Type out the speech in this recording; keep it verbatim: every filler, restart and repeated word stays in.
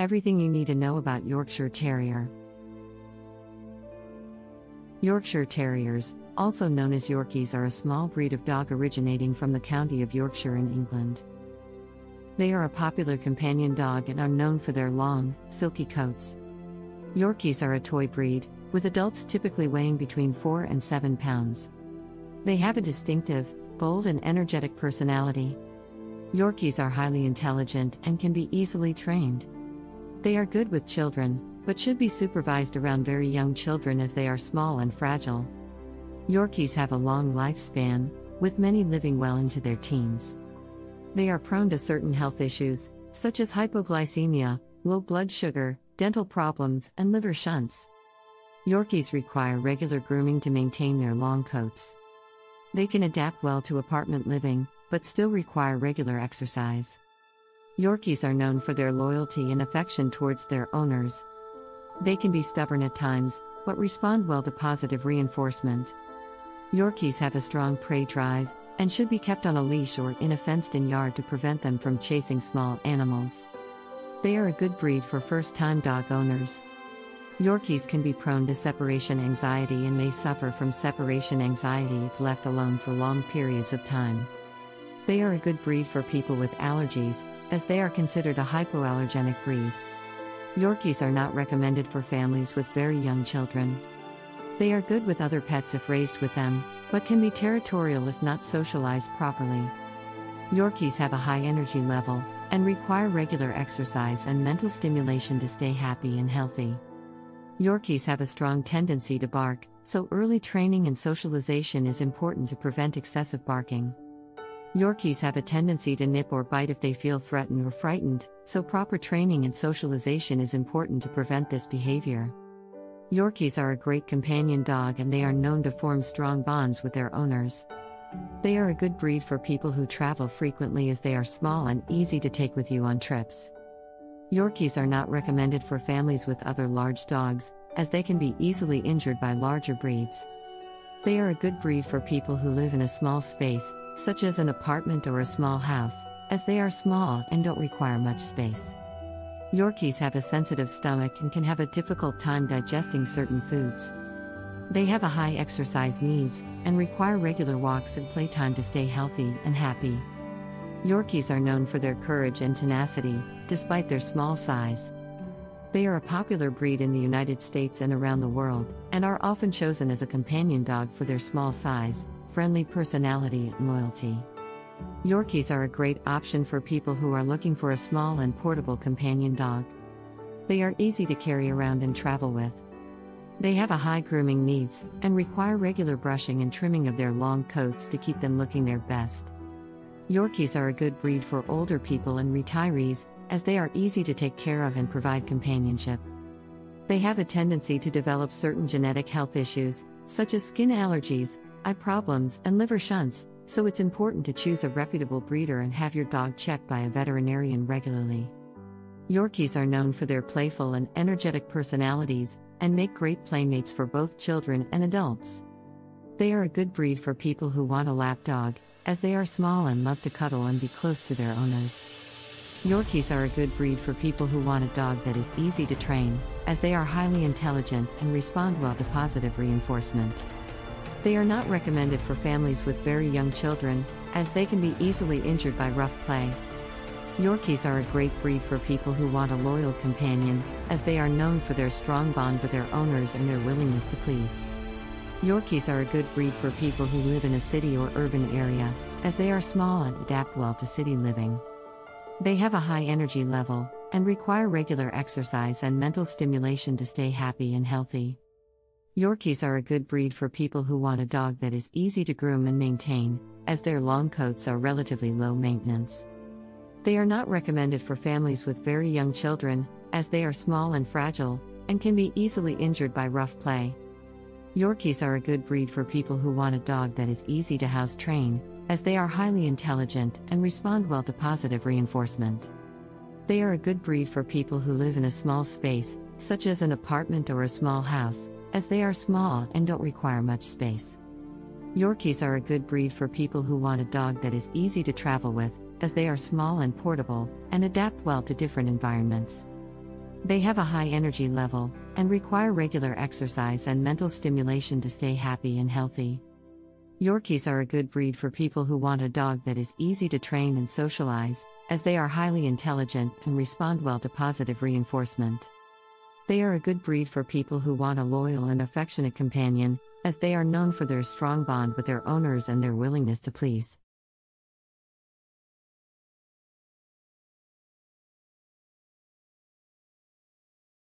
Everything you need to know about Yorkshire Terrier. Yorkshire Terriers, also known as Yorkies, are a small breed of dog originating from the county of Yorkshire in England. They are a popular companion dog and are known for their long, silky coats. Yorkies are a toy breed, with adults typically weighing between four and seven pounds. They have a distinctive, bold and energetic personality. Yorkies are highly intelligent and can be easily trained. They are good with children, but should be supervised around very young children as they are small and fragile. Yorkies have a long lifespan, with many living well into their teens. They are prone to certain health issues, such as hypoglycemia, low blood sugar, dental problems, and liver shunts. Yorkies require regular grooming to maintain their long coats. They can adapt well to apartment living, but still require regular exercise. Yorkies are known for their loyalty and affection towards their owners. They can be stubborn at times, but respond well to positive reinforcement. Yorkies have a strong prey drive, and should be kept on a leash or in a fenced-in yard to prevent them from chasing small animals. They are a good breed for first-time dog owners. Yorkies can be prone to separation anxiety and may suffer from separation anxiety if left alone for long periods of time. They are a good breed for people with allergies, as they are considered a hypoallergenic breed. Yorkies are not recommended for families with very young children. They are good with other pets if raised with them, but can be territorial if not socialized properly. Yorkies have a high energy level, and require regular exercise and mental stimulation to stay happy and healthy. Yorkies have a strong tendency to bark, so early training and socialization is important to prevent excessive barking. Yorkies have a tendency to nip or bite if they feel threatened or frightened, so proper training and socialization is important to prevent this behavior. Yorkies are a great companion dog and they are known to form strong bonds with their owners. They are a good breed for people who travel frequently as they are small and easy to take with you on trips. Yorkies are not recommended for families with other large dogs, as they can be easily injured by larger breeds. They are a good breed for people who live in a small space, such as an apartment or a small house, as they are small and don't require much space. Yorkies have a sensitive stomach and can have a difficult time digesting certain foods. They have a high exercise needs, and require regular walks and playtime to stay healthy and happy. Yorkies are known for their courage and tenacity, despite their small size. They are a popular breed in the United States and around the world, and are often chosen as a companion dog for their small size, friendly personality, and loyalty. Yorkies are a great option for people who are looking for a small and portable companion dog. They are easy to carry around and travel with. They have a high grooming needs, and require regular brushing and trimming of their long coats to keep them looking their best. Yorkies are a good breed for older people and retirees, as they are easy to take care of and provide companionship. They have a tendency to develop certain genetic health issues, such as skin allergies, eye problems, and liver shunts, so it's important to choose a reputable breeder and have your dog checked by a veterinarian regularly. Yorkies are known for their playful and energetic personalities, and make great playmates for both children and adults. They are a good breed for people who want a lap dog, as they are small and love to cuddle and be close to their owners. Yorkies are a good breed for people who want a dog that is easy to train, as they are highly intelligent and respond well to positive reinforcement. They are not recommended for families with very young children, as they can be easily injured by rough play. Yorkies are a great breed for people who want a loyal companion, as they are known for their strong bond with their owners and their willingness to please. Yorkies are a good breed for people who live in a city or urban area, as they are small and adapt well to city living. They have a high energy level, and require regular exercise and mental stimulation to stay happy and healthy. Yorkies are a good breed for people who want a dog that is easy to groom and maintain, as their long coats are relatively low maintenance. They are not recommended for families with very young children, as they are small and fragile, and can be easily injured by rough play. Yorkies are a good breed for people who want a dog that is easy to house train, as they are highly intelligent and respond well to positive reinforcement. They are a good breed for people who live in a small space, such as an apartment or a small house, as they are small and don't require much space. Yorkies are a good breed for people who want a dog that is easy to travel with, as they are small and portable, and adapt well to different environments. They have a high energy level, and require regular exercise and mental stimulation to stay happy and healthy. Yorkies are a good breed for people who want a dog that is easy to train and socialize, as they are highly intelligent and respond well to positive reinforcement. They are a good breed for people who want a loyal and affectionate companion, as they are known for their strong bond with their owners and their willingness to please.